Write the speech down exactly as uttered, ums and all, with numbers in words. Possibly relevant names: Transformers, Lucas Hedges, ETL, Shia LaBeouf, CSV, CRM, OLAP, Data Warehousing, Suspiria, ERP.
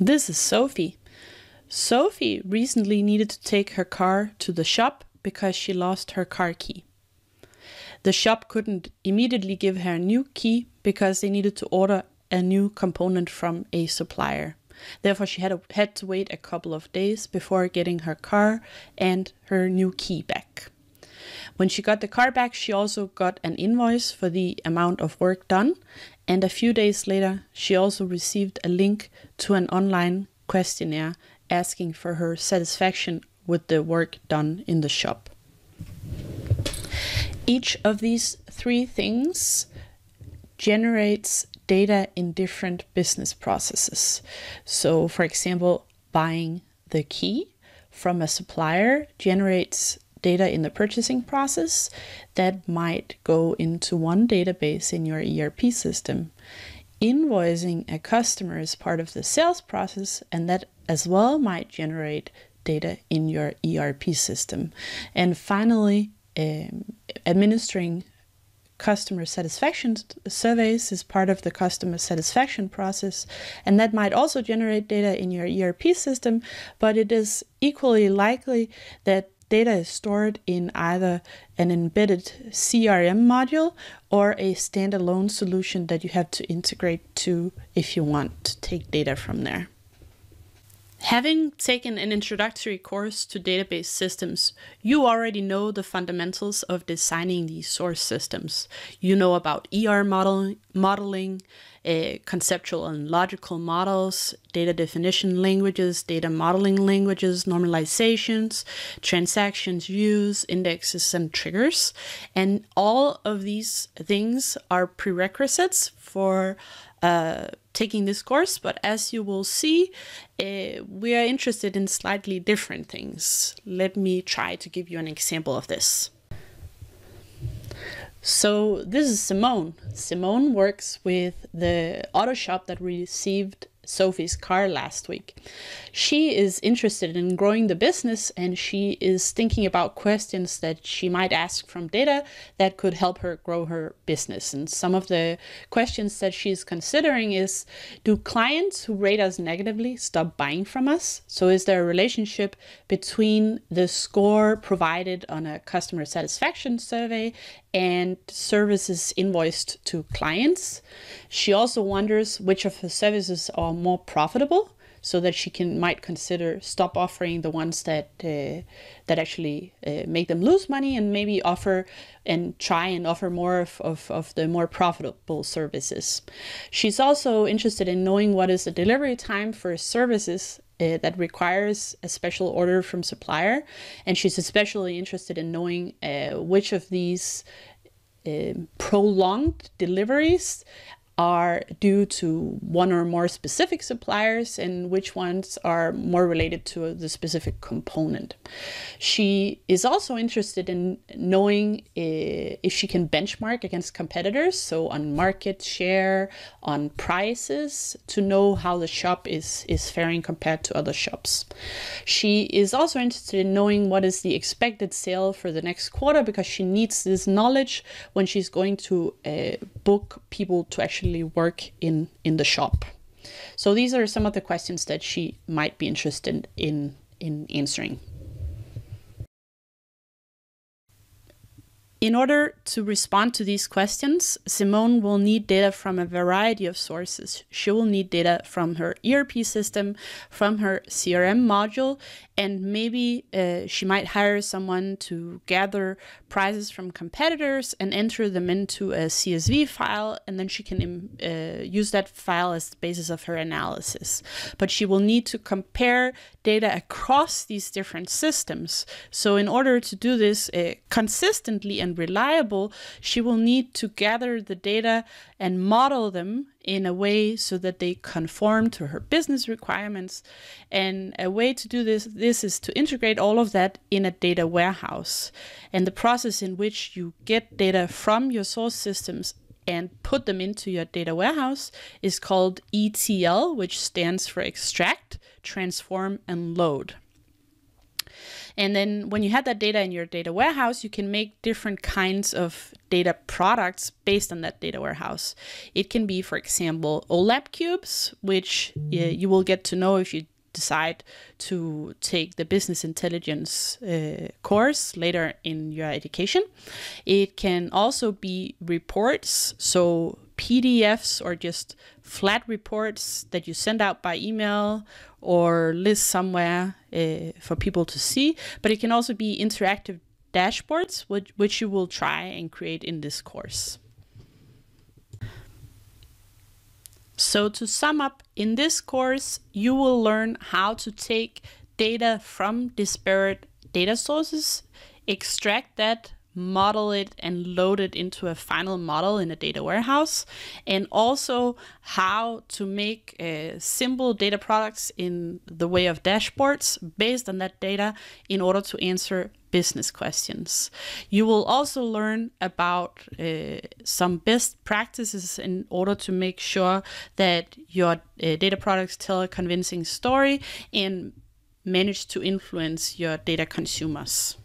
This is Sophie. Sophie recently needed to take her car to the shop because she lost her car key. The shop couldn't immediately give her a new key because they needed to order a new component from a supplier. Therefore, she had, a, had to wait a couple of days before getting her car and her new key back. When she got the car back, she also got an invoice for the amount of work done. And a few days later, she also received a link to an online questionnaire asking for her satisfaction with the work done in the shop. Each of these three things generates data in different business processes. So, for example, buying the key from a supplier generates data in the purchasing process that might go into one database in your E R P system. Invoicing a customer is part of the sales process, and that as well might generate data in your E R P system. And finally, um, administering customer satisfaction surveys is part of the customer satisfaction process, and that might also generate data in your E R P system, but it is equally likely that data is stored in either an embedded C R M module or a standalone solution that you have to integrate to if you want to take data from there. Having taken an introductory course to database systems, you already know the fundamentals of designing these source systems. You know about E R model, modeling, uh, conceptual and logical models, data definition languages, data modeling languages, normalizations, transactions, views, indexes, and triggers. And all of these things are prerequisites for Uh, taking this course, but as you will see, uh, we are interested in slightly different things. Let me try to give you an example of this. So this is Simone. Simone works with the auto shop that received Sophie's car last week. She is interested in growing the business, and she is thinking about questions that she might ask from data that could help her grow her business. And some of the questions that she's considering is, do clients who rate us negatively stop buying from us? So is there a relationship between the score provided on a customer satisfaction survey and services invoiced to clients? She also wonders which of her services are more profitable, so that she can might consider stop offering the ones that uh, that actually uh, make them lose money, and maybe offer and try and offer more of, of, of the more profitable services. She's also interested in knowing what is the delivery time for services uh, that requires a special order from supplier, and she's especially interested in knowing uh, which of these uh, prolonged deliveries are due to one or more specific suppliers, and which ones are more related to the specific component. She is also interested in knowing if she can benchmark against competitors, so on market share, on prices, to know how the shop is, is faring compared to other shops. She is also interested in knowing what is the expected sale for the next quarter, because she needs this knowledge when she's going to uh, book people to actually work in in the shop. So these are some of the questions that she might be interested in in answering. In order to respond to these questions, Simone will need data from a variety of sources. She will need data from her E R P system, from her C R M module, and maybe uh, she might hire someone to gather prices from competitors and enter them into a C S V file, and then she can uh, use that file as the basis of her analysis. But she will need to compare data across these different systems. So in order to do this uh, consistently and reliable, she will need to gather the data and model them in a way so that they conform to her business requirements. And a way to do this, this is to integrate all of that in a data warehouse. And the process in which you get data from your source systems and put them into your data warehouse is called E T L, which stands for extract, transform, and load. And then when you have that data in your data warehouse, you can make different kinds of data products based on that data warehouse. It can be, for example, O LAP cubes, which uh, you will get to know if you decide to take the business intelligence uh, course later in your education. It can also be reports, so P D Fs or just flat reports that you send out by email or list somewhere uh, for people to see. But it can also be interactive dashboards, which, which you will try and create in this course. So to sum up, in this course, you will learn how to take data from disparate data sources, extract that, model it, and load it into a final model in a data warehouse, and also how to make uh, simple data products in the way of dashboards based on that data in order to answer business questions. You will also learn about uh, some best practices in order to make sure that your uh, data products tell a convincing story and manage to influence your data consumers.